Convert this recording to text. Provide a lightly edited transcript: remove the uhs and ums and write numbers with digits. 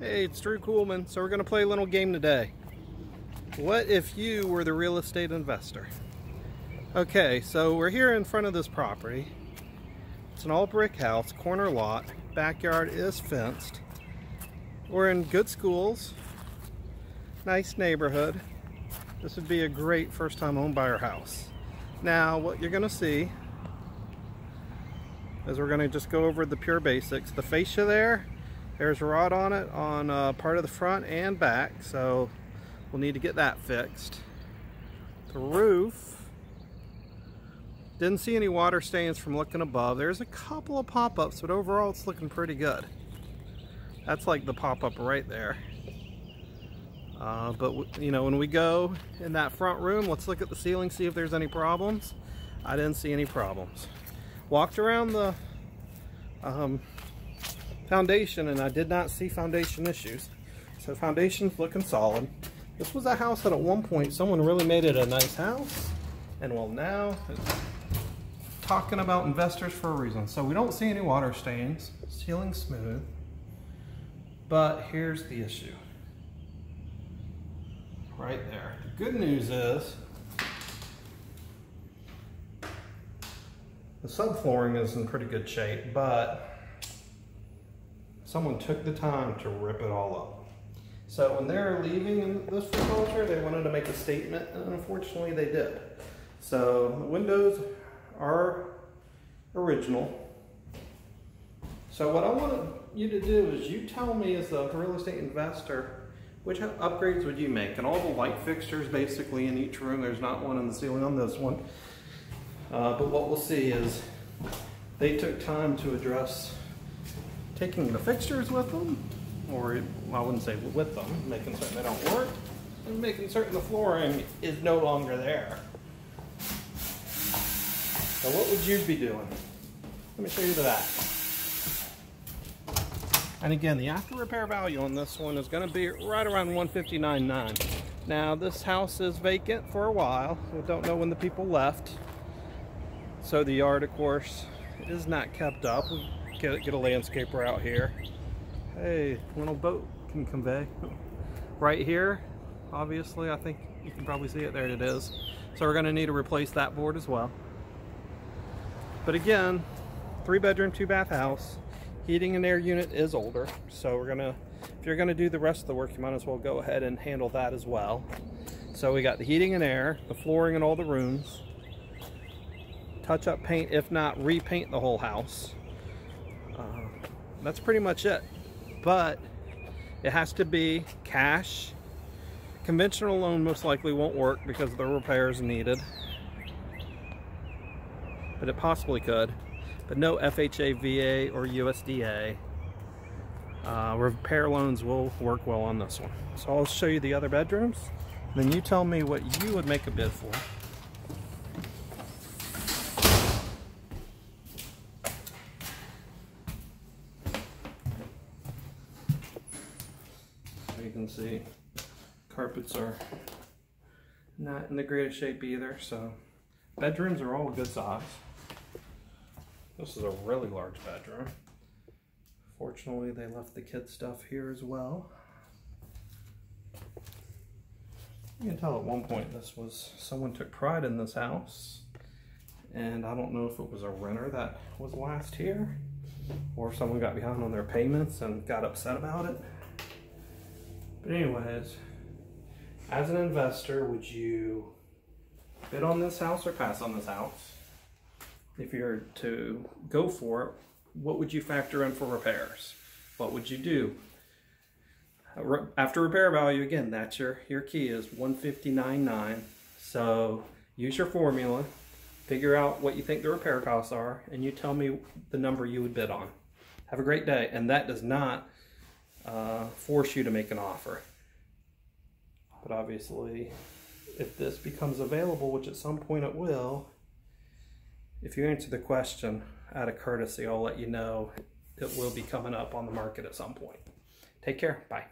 Hey, it's Drew Kuhlmann. So we're going to play a little game today. What if you were the real estate investor? Okay, so we're here in front of this property. It's an all brick house, corner lot, backyard is fenced. We're in good schools, nice neighborhood. This would be a great first time home buyer house. Now what you're going to see is we're going to just go over the pure basics. The fascia there's a rod on it on part of the front and back, so we'll need to get that fixed. The roof, didn't see any water stains from looking above. There's a couple of pop-ups, but overall it's looking pretty good. That's like the pop-up right there. But you know, when we go in that front room, let's look at the ceiling, see if there's any problems. I didn't see any problems. Walked around the foundation and I did not see foundation issues. So foundation's looking solid. This was a house that at one point someone really made it a nice house, and well, now it's talking about investors for a reason. So we don't see any water stains, ceiling's smooth, but here's the issue right there. The good news is the subflooring is in pretty good shape, but someone took the time to rip it all up. So when they're leaving this foreclosure, they wanted to make a statement, and unfortunately they did. So the windows are original. So what I want you to do is you tell me, as a real estate investor, which upgrades would you make? And all the light fixtures basically in each room. There's not one in the ceiling on this one. But what we'll see is they took time to address taking the fixtures with them, or well, I wouldn't say with them, making certain they don't work, and making certain the flooring is no longer there. So what would you be doing? Let me show you the back. And again, the after repair value on this one is going to be right around $159.9. Now this house is vacant for a while. We don't know when the people left. So the yard, of course, is not kept up. We get a landscaper out here. Hey, little boat can convey. Right here, obviously, I think you can probably see it. There it is. So we're going to need to replace that board as well. But again, 3-bedroom, 2-bath house. Heating and air unit is older. So we're going to, if you're going to do the rest of the work, you might as well go ahead and handle that as well. So we got the heating and air, the flooring in all the rooms. Touch up paint, if not repaint the whole house. That's pretty much it, but it has to be cash. Conventional loan most likely won't work because the repairs needed, but it possibly could. But no FHA, VA, or USDA. Repair loans will work well on this one. So I'll show you the other bedrooms, then you tell me what you would make a bid for. You can see carpets are not in the greatest shape either, so bedrooms are all good size. This is a really large bedroom. Fortunately, they left the kids stuff here as well. You can tell at one point this was, someone took pride in this house, and I don't know if it was a renter that was last here or if someone got behind on their payments and got upset about it. But anyways, as an investor, would you bid on this house or pass on this house? If you're to go for it, what would you factor in for repairs? What would you do? After repair value, again, that's your key, is $159.9. So use your formula, figure out what you think the repair costs are, and you tell me the number you would bid on. Have a great day, and that does not force you to make an offer. But obviously, if this becomes available, which at some point it will, if you answer the question out of courtesy, I'll let you know it will be coming up on the market at some point. Take care. Bye.